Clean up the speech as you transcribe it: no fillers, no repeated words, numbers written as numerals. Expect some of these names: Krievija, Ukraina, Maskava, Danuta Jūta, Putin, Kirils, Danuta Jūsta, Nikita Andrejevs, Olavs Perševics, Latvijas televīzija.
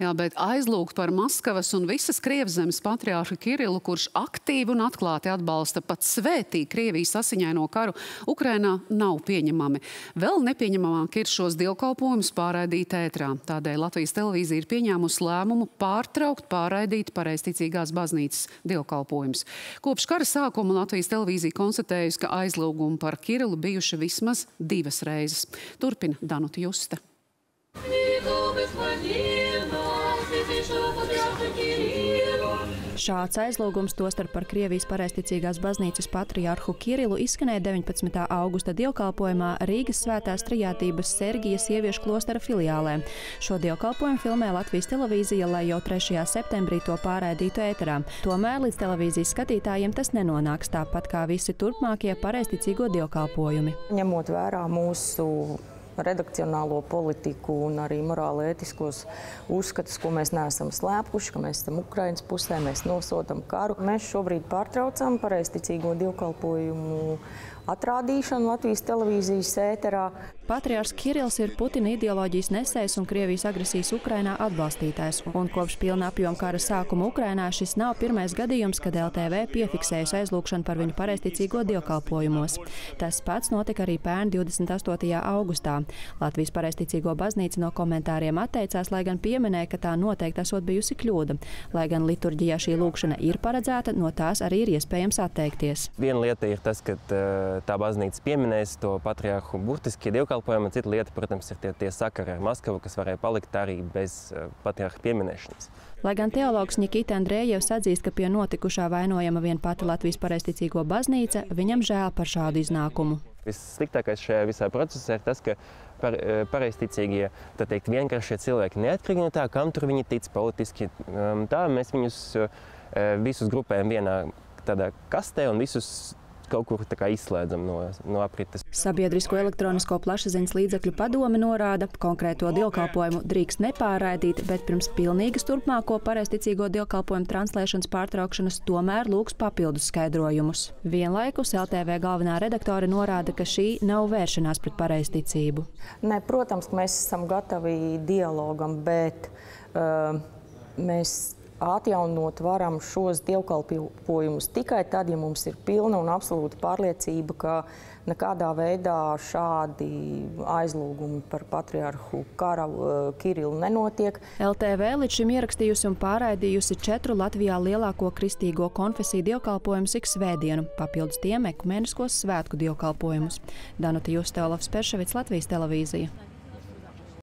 Jā, bet aizlūgt par Maskavas un visas Krievzemes patriārhu Kirilu, kurš aktīvi un atklāti atbalsta pat svētī Krievijas asiņaino karu Ukrainā, nav pieņemami. Vēl nepieņemamāk ir šos dievkalpojumus pārraidīt ētrā. Tādēļ Latvijas televīzija ir pieņēmusi lēmumu pārtraukt pārraidīt pareizticīgās baznīcas dievkalpojumus. Kopš kara sākuma Latvijas televīzija konstatējusi, ka aizlūgumi par Kirilu bijuši vismaz 2 reizes. Turpina Danuta Jūta. Šāds aizlūgums, tostarp par Krievijas pareizticīgās baznīcas patriārhu Kirilu, izskanēja 19. augusta dievkalpojumā Rīgas Svētās Trijātības Sergijas sieviešu klostera filiālē. Šo dievkalpojumu filmē Latvijas televīzija, lai jau 3. septembrī to pārraidītu ēterā. Tomēr līdz televīzijas skatītājiem tas nenonāks, tāpat kā visi turpmākie pareizticīgo dievkalpojumi. Ņemot vērā mūsu redakcionālo politiku un arī morāli-ētiskos uzskatus, ko mēs neesam slēpuši, ka mēs esam Ukrainas pusē, mēs nosodam karu. Mēs šobrīd pārtraucam pareizticīgo dievkalpojumu atrādīšanu Latvijas televīzijas ēterā. Patriārs Kirils ir Putina ideoloģijas nesējs un Krievijas agresijas Ukrainā atbalstītājs. Un kopš pilna apjoma kara sākuma Ukrainā šis nav pirmais gadījums, kad LTV piefiksējusi aizlūgšanu par viņu pareizticīgo dievkalpojumos. Tas pats notika arī pērn 28. augustā. Latvijas pareizticīgo baznīca no komentāriem atteicās, lai gan pieminēja, ka tā noteikti esot bijusi kļūda. Lai gan liturģijā šī lūkšana ir paredzēta, no tās arī ir iespējams atteikties. Viena lieta ir tas, ka tā baznīca pieminēs to patriārhu burtiskie dievkalpojumi, cita lieta, protams, ir tie sakari ar Maskavu, kas varēja palikt arī bez patriārha pieminēšanas. Lai gan teologs Nikita Andrejevs atzīst, ka pie notikušā vainojama vien pati Latvijas pareizticīgo baznīca, viņam žēl par šādu iznākumu. Vissliktākais šajā visā procesā ir tas, ka pareizticīgie, tā teikt, vienkāršie cilvēki, neatkarīgi no tā, kam tur viņi tic politiski, tā mēs viņus visus grupējam vienā tādā kastē un visus kaut kur tā kā izslēdzam no aprites. Sabiedrisko elektronisko plašsaziņas līdzekļu padome norāda, konkrēto dievkalpojumu drīkst nepārraidīt, bet pirms pilnīgas turpmāko pareizticīgo dievkalpojumu translēšanas pārtraukšanas tomēr lūgs papildus skaidrojumus. Vienlaikus LTV galvenā redaktore norāda, ka šī nav vēršanās pret pareizticību. Nē, protams, ka mēs esam gatavi dialogam, bet mēs atjaunot varam šos dievkalpojumus tikai tad, ja mums ir pilna un absolūta pārliecība, ka nekādā veidā šādi aizlūgumi par patriarhu Kirilu nenotiek. LTV līdz šim ierakstījusi un pārraidījusi 4 Latvijā lielāko kristīgo konfesiju dievkalpojumus ik svētdienu, papildus tiem ekumeniskos svētku dievkalpojumus. Danuta Jūsta, Olavs Perševics, Latvijas televīzija.